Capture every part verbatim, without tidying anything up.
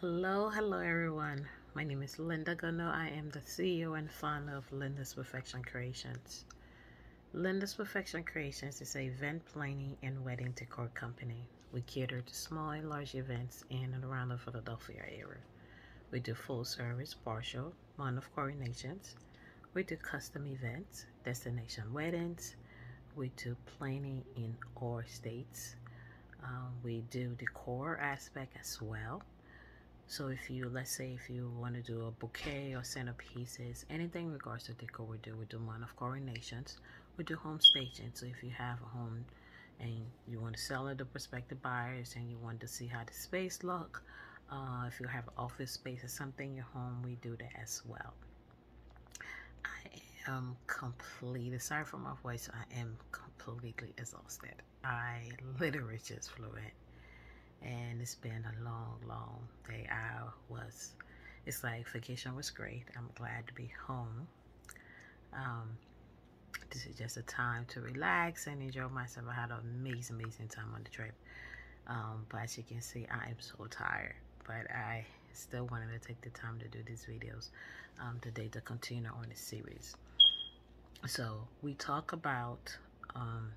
Hello, hello everyone. My name is Lynda Gunno. I am the C E O and founder of Linda's Perfection Creations. Linda's Perfection Creations is an event planning and wedding decor company. We cater to small and large events in and around the Philadelphia area. We do full service, partial, month of coronations. We do custom events, destination weddings. We do planning in all states. Um, we do decor aspect as well. So if you, let's say if you want to do a bouquet or centerpieces, anything in regards to decor, we do. We do month of coronations. We do home staging. So if you have a home and you want to sell it to prospective buyers and you want to see how the space look, uh, if you have an office space or something in your home, we do that as well. I am completely, sorry for my voice, I am completely exhausted. I literally just flew in. And it's been a long, long day. I was, it's like vacation was great. I'm glad to be home. Um, this is just a time to relax and enjoy myself. I had an amazing, amazing time on the trip. Um, but as you can see, I am so tired. But I still wanted to take the time to do these videos um, today to continue on the series. So we talk about um,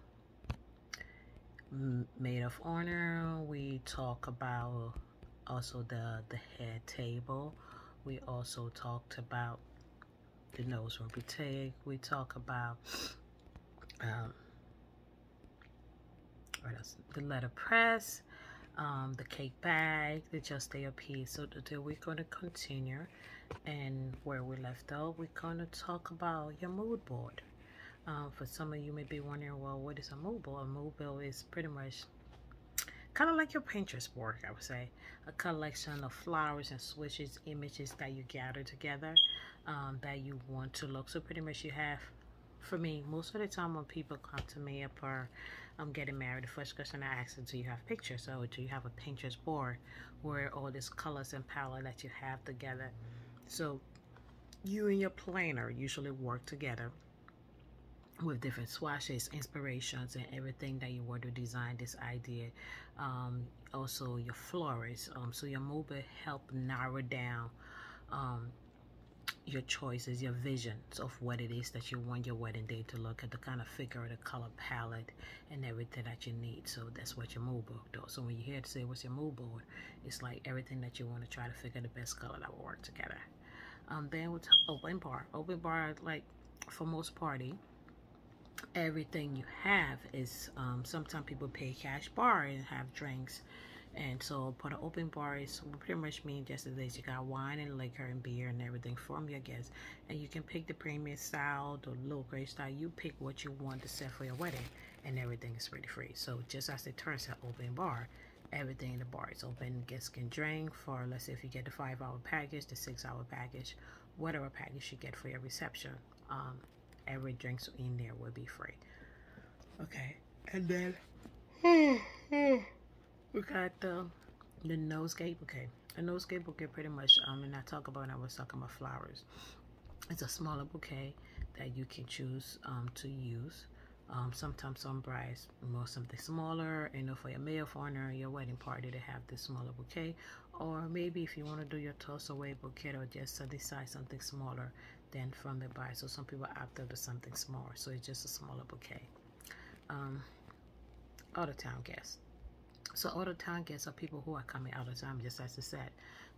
maid of honor. We talk about also the the head table. We also talked about the nose rebutte. We talk about um what else? The letterpress, um the cake bag, the just day of peace. So today we're going to continue, and where we left off, we're going to talk about your mood board. Um, for some of you may be wondering, well, what is a mood board? A mood board is pretty much kind of like your Pinterest board, I would say. A collection of flowers and switches, images that you gather together um, that you want to look. So pretty much you have, for me, most of the time when people come to me up or I'm getting married, the first question I ask is, do you have pictures? So do you have a Pinterest board where all these colors and palette that you have together? So you and your planner usually work together with different swatches, inspirations, and everything that you want to design this idea. Um, also your florist. Um, so your mood board help narrow down um, your choices, your visions of what it is that you want your wedding day to look at, the kind of figure, the color palette, and everything that you need. So that's what your mood board does. So when you hear to say what's your mood board, it's like everything that you want to try to figure the best color that will work together. Um, then we'll talk open bar. Open bar, like for most party, everything you have is um sometimes people pay cash bar and have drinks, and so put an open bar is pretty much mean just as you got wine and liquor and beer and everything from your guests, and you can pick the premium style, the low grade style. You pick what you want to set for your wedding, and everything is pretty free. So just as it turns out, open bar, everything in the bar is open. Guests can drink for, let's say if you get the five hour package, the six hour package, whatever package you get for your reception, um every drinks in there will be free. Okay, and then we got the the nosegay bouquet. A nosegay bouquet pretty much, um, and I talk about, I was talking about flowers. It's a smaller bouquet that you can choose um to use. Um, sometimes some brides want something smaller, you know, for your maid of honor, your wedding party, to have this smaller bouquet. Or maybe if you want to do your toss away bouquet or just decide something smaller than from the bride. So some people opt out to something smaller, so it's just a smaller bouquet. Um, out of town guests. So out of town guests are people who are coming out of town, just as I said,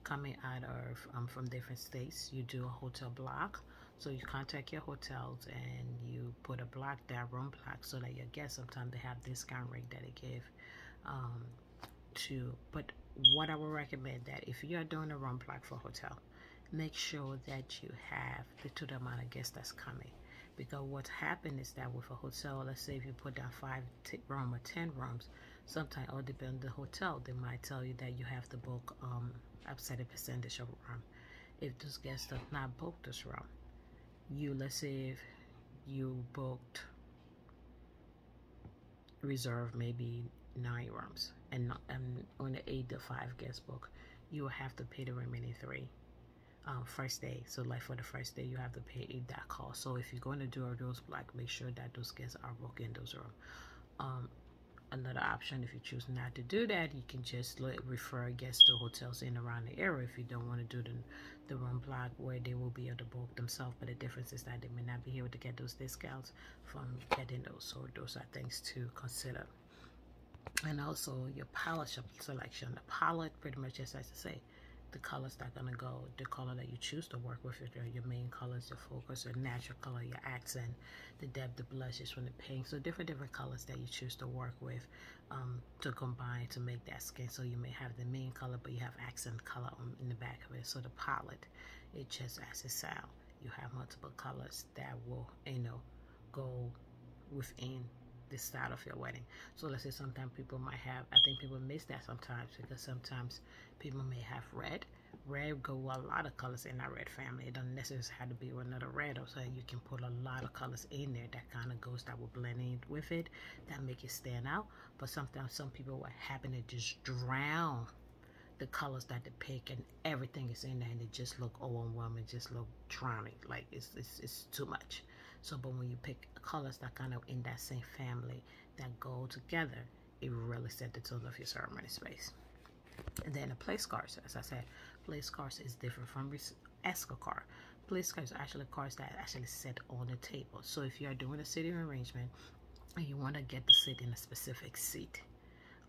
coming out of um, from different states. You do a hotel block. So you contact your hotels and you put a block there, room block, so that your guests, sometimes they have discount rate that they give um, to. But what I would recommend that if you are doing a room block for hotel, make sure that you have the total amount of guests that's coming. Because what happened is that with a hotel, let's say if you put down five room or ten rooms, sometimes all depends on the hotel, they might tell you that you have to book um, a certain percentage of room. If those guests have not booked this room, you, let's say if you booked reserve maybe nine rooms and, not, and on the eight to five guest book, you will have to pay the remaining three um, first day. So like for the first day, you have to pay eight that cost. So if you're going to do a rose block, make sure that those guests are booked in those rooms. Um, Another option, if you choose not to do that, you can just let, refer guests to hotels in and around the area if you don't want to do the, the room block where they will be able to book themselves. But the difference is that they may not be able to get those discounts from getting those. So those are things to consider. And also your palette selection. The palette pretty much just has to say the colors that are going to go, the color that you choose to work with, your, your main colors, your focus, your natural color, your accent, the depth, the blushes from the pink. So different, different colors that you choose to work with um, to combine to make that skin. So you may have the main color, but you have accent color on, in the back of it. So the palette, it just as it sounds, you have multiple colors that will, you know, go within the style of your wedding. So let's say sometimes people might have, I think people miss that sometimes, because sometimes people may have red. Red go with a lot of colors in our red family. It doesn't necessarily have to be another red. Also, you can put a lot of colors in there that kind of goes, that will blend in with it, that make it stand out. But sometimes some people will happen to just drown the colors that they pick, and everything is in there, and it just look overwhelming, just look drowning, like it's, it's, it's too much. So, but when you pick colors that kind of in that same family that go together, it really set the tone of your ceremony space. And then the place cards, as I said, place cards is different from escort card. Place cards are actually cards that are actually set on the table. So if you are doing a sitting arrangement and you want to get to sit in a specific seat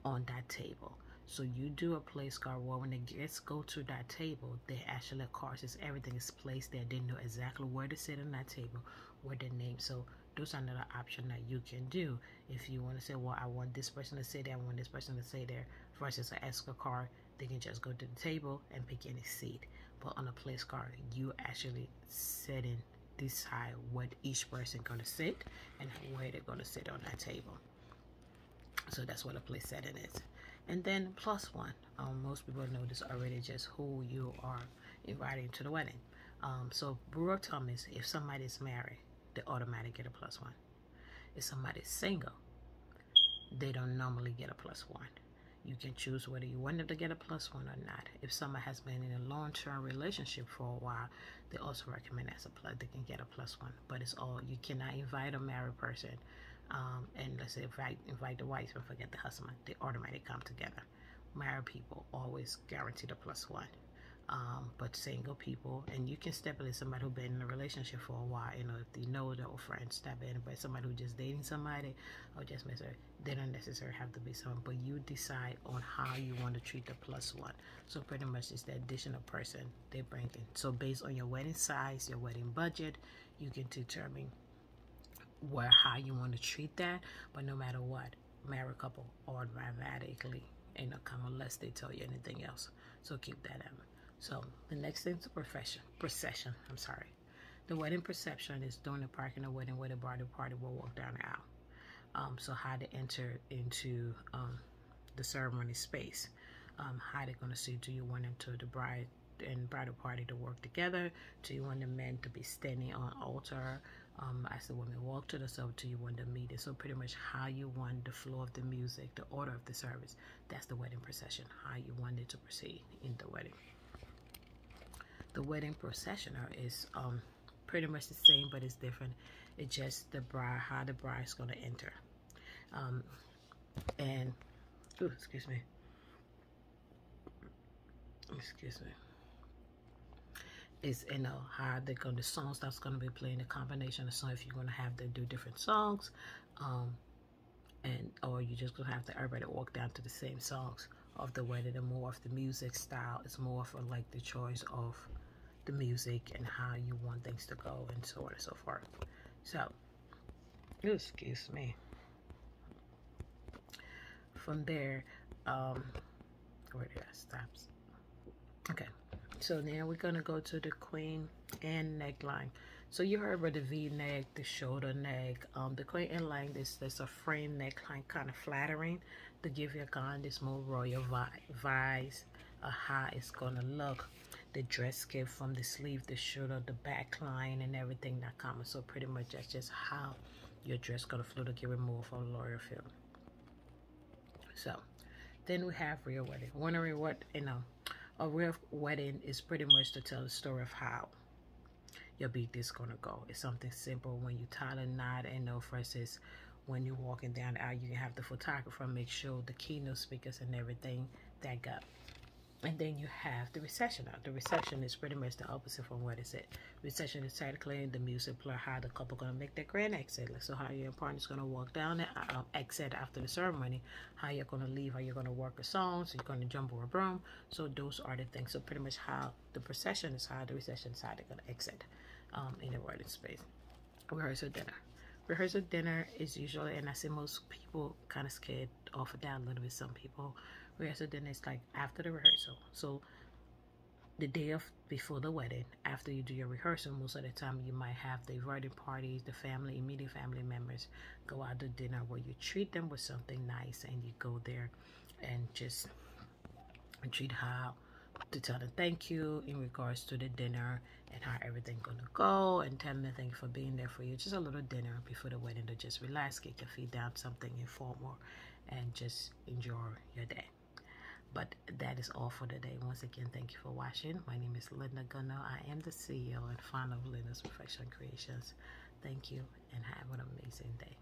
on that table, so you do a place card where when the guests go to that table, they actually, of course, is everything is placed there. They know exactly where to sit on that table, where their name. So those are another option that you can do if you want to say, well, I want this person to sit there, I want this person to sit there. Versus an escort card, they can just go to the table and pick any seat. But on a place card, you actually sit and decide what each person gonna sit and where they're gonna sit on that table. So that's what a place setting is. And then plus one, um, most people know this already, just who you are inviting to the wedding. Um, so Brooke Thomas, if somebody's married, they automatically get a plus one. If somebody's single, they don't normally get a plus one. You can choose whether you want them to get a plus one or not. If somebody has been in a long-term relationship for a while, they also recommend as a plus, they can get a plus one. But it's all, you cannot invite a married person. Um, and let's say invite, invite the wife and forget the husband, they automatically come together. Married people always guaranteed a plus one. Um, but single people, and you can step in somebody who's been in a relationship for a while, you know, if they know their old friends, step in, but somebody who's just dating somebody or just miss her, they don't necessarily have to be someone, but you decide on how you want to treat the plus one. So pretty much it's the additional person they bring in. So based on your wedding size, your wedding budget, you can determine where, how you want to treat that. But no matter what, married couple automatically ain't no come unless they tell you anything else. So keep that in. So the next thing is the profession procession. I'm sorry. The wedding procession is during the park in a wedding where the bridal party will walk down the aisle. Um, so how they enter into um, the ceremony space. Um, how they're gonna see, do you want them to the bride and bridal party to work together? Do you want the men to be standing on altar? Um, as the women walk to the service, do you want the meeting? So pretty much how you want the flow of the music, the order of the service, that's the wedding procession, how you want it to proceed in the wedding. The wedding processional is um, pretty much the same, but it's different. It's just the bride, how the bride's gonna enter. Um, and, ooh, excuse me. Excuse me. Is, you know, how they're going to, the songs that's going to be playing, the combination of songs, if you're going to have to do different songs, um, and, or you're just going to have to, everybody walk down to the same songs of the wedding, and more of the music style, it's more for like the choice of the music and how you want things to go and so on and so forth. So, excuse me. From there, um, where did I stop? Okay. So now we're going to go to the queen and neckline. So you heard about the V-neck, the shoulder neck. Um, the queen and line, this is a frame neckline, kind of flattering to give your gown this more royal vibe of how it's going to look. The dress skip from the sleeve, the shoulder, the back line, and everything that comes. So pretty much that's just how your dress going to flow to give it more of a royal feel. So then we have real wedding. Wondering what, you know, a real wedding is pretty much to tell the story of how your big day is gonna go. It's something simple when you tie a knot and no versus when you're walking down the aisle. You can have the photographer make sure the keynote speakers and everything back up. And then you have the receptionist. The receptionist is pretty much the opposite from what it said. Receptionist is title, the music player, how the couple gonna make their grand exit. Like, so how your partner's gonna walk down the um, exit after the ceremony, how you're gonna leave, how you're gonna work a song, so you're gonna jumble a broom. So those are the things. So pretty much how the procession is, how the reception is, how they're gonna exit um, in the writing space. Rehearsal dinner. Rehearsal dinner is usually, and I see most people kind of scared off of that a little bit. Some people. Rehearsal dinner is like after the rehearsal. So the day of before the wedding, after you do your rehearsal, most of the time you might have the writing parties, the family, immediate family members go out to dinner where you treat them with something nice, and you go there and just treat how to tell them thank you in regards to the dinner and how everything gonna go, and tell them thank you for being there for you. Just a little dinner before the wedding to just relax, get your feet down, something informal, and just enjoy your day. But that is all for today. Once again, thank you for watching. My name is Lynda Gunno. I am the C E O and founder of Linda's Perfection Creations. Thank you, and have an amazing day.